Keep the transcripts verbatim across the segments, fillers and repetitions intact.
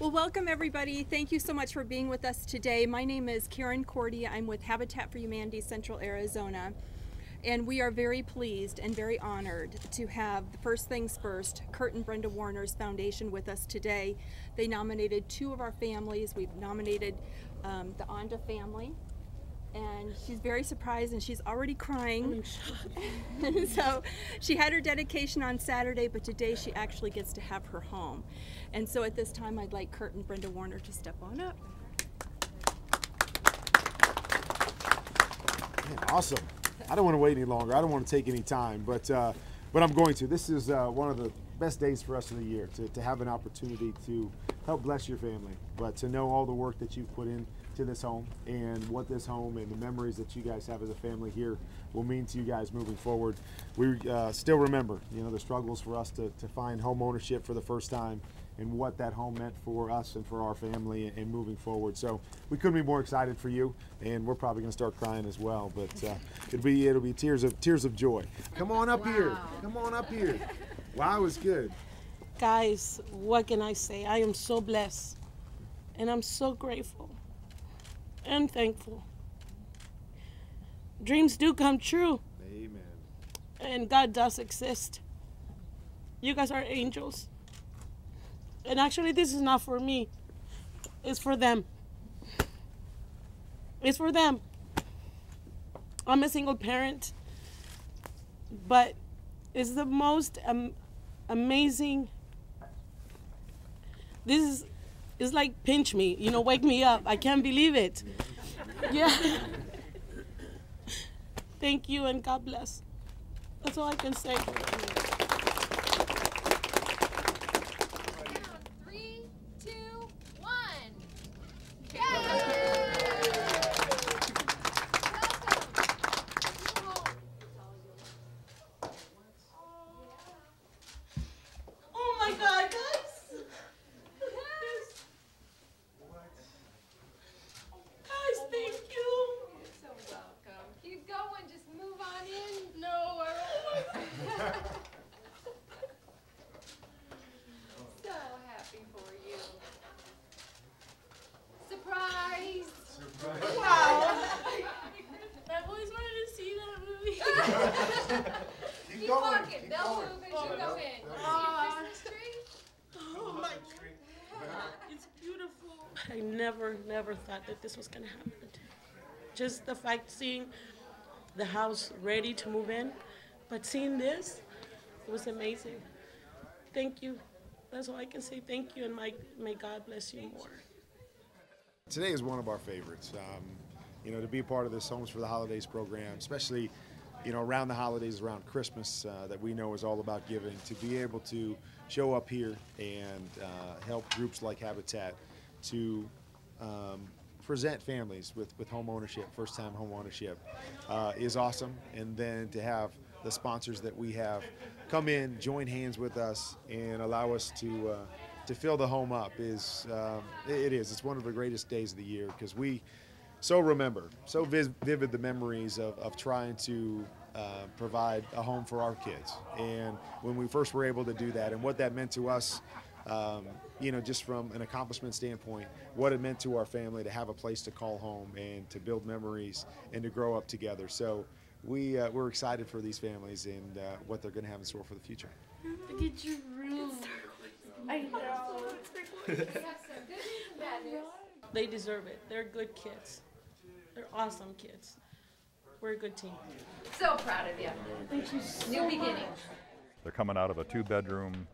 Well, welcome everybody. Thank you so much for being with us today. My name is Karen Cordy. I'm with Habitat for Humanity Central Arizona. And we are very pleased and very honored to have the First Things First, Kurt and Brenda Warner's foundation with us today. They nominated two of our families. We've nominated um, the Onda family. And she's very surprised, and she's already crying. So she had her dedication on Saturday, but today she actually gets to have her home. And so at this time, I'd like Kurt and Brenda Warner to step on up. Awesome. I don't want to wait any longer. I don't want to take any time, but uh, but I'm going to. This is uh, one of the best days for us of the year, to, to have an opportunity to help bless your family, but to know all the work that you've put in to this home, and what this home and the memories that you guys have as a family here will mean to you guys moving forward. We uh, still remember, you know, the struggles for us to, to find home ownership for the first time, and what that home meant for us and for our family and, and moving forward. So we couldn't be more excited for you, and we're probably going to start crying as well. But uh, it'll be it'll be tears of tears of joy. Come on up wow. here. Come on up here. Wow, it's good. Guys, what can I say? I am so blessed, and I'm so grateful. I'm thankful. Dreams do come true. Amen. And God does exist. You guys are angels. And actually, this is not for me. It's for them. It's for them. I'm a single parent, but it's the most um, amazing. This is. It's like pinch me, you know, wake me up. I can't believe it. Yeah. Thank you, and God bless. That's all I can say. Three, two, one. Yay! Oh my God, guys. I never, never thought that this was going to happen. Just the fact seeing the house ready to move in, but seeing this, it was amazing. Thank you. That's all I can say. Thank you, and my, may God bless you more. Today is one of our favorites. Um, you know, to be a part of this Homes for the Holidays program, especially, you know, around the holidays, around Christmas, uh, that we know is all about giving, to be able to show up here and uh, help groups like Habitat to um, present families with, with home ownership, first-time home ownership, uh, is awesome. And then to have the sponsors that we have come in, join hands with us, and allow us to uh, to fill the home up is um, it is. It's one of the greatest days of the year, because we so remember, so vis vivid the memories of, of trying to uh, provide a home for our kids. And when we first were able to do that, and what that meant to us, Um, you know, just from an accomplishment standpoint, what it meant to our family to have a place to call home and to build memories and to grow up together. So we, uh, we're excited for these families and uh, what they're going to have in store for the future. Look at your room. I know. They deserve it. They're good kids. They're awesome kids. We're a good team. So proud of you. Thank you so New much. Beginning. They're coming out of a two-bedroom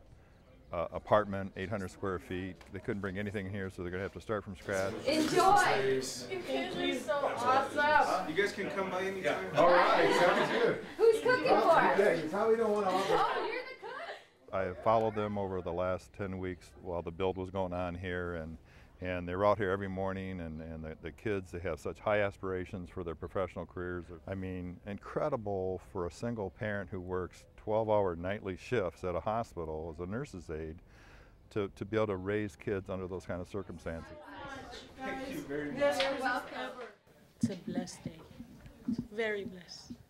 Uh, apartment, eight hundred square feet. They couldn't bring anything here, so they're gonna have to start from scratch. Enjoy! Thank you. So awesome. You guys can come by any time. Yeah. All right, sounds good. Who's cooking for us? Yeah, you probably don't want to offer. Oh, you're the cook. I followed them over the last ten weeks while the build was going on here, and and they were out here every morning, and, and the, the kids, they have such high aspirations for their professional careers. I mean, incredible for a single parent who works twelve hour nightly shifts at a hospital as a nurse's aide to, to be able to raise kids under those kind of circumstances. Thank you very much. You're welcome. It's a blessed day. It's very blessed.